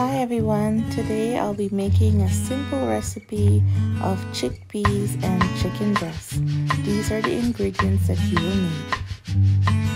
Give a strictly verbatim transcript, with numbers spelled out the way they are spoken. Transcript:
Hi everyone, today I'll be making a simple recipe of chickpeas and chicken breasts. These are the ingredients that you will need.